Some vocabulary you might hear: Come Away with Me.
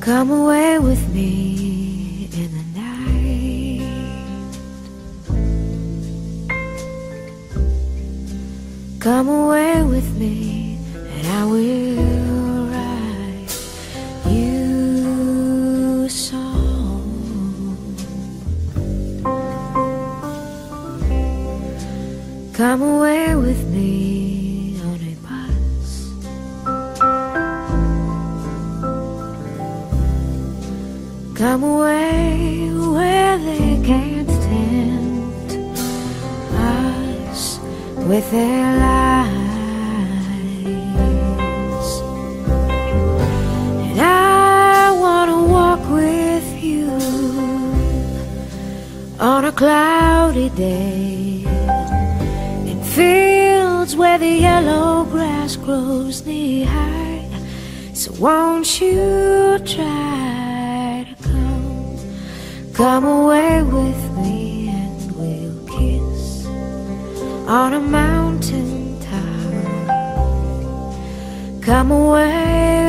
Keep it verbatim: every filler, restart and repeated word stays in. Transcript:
Come away with me in the night. Come away with me and I will write you a song. Come away with me. Come away where they can't tempt us with their lies. And I want to walk with you on a cloudy day, in fields where the yellow grass grows knee high. So won't you try? Come away with me and we'll kiss on a mountain top. Come away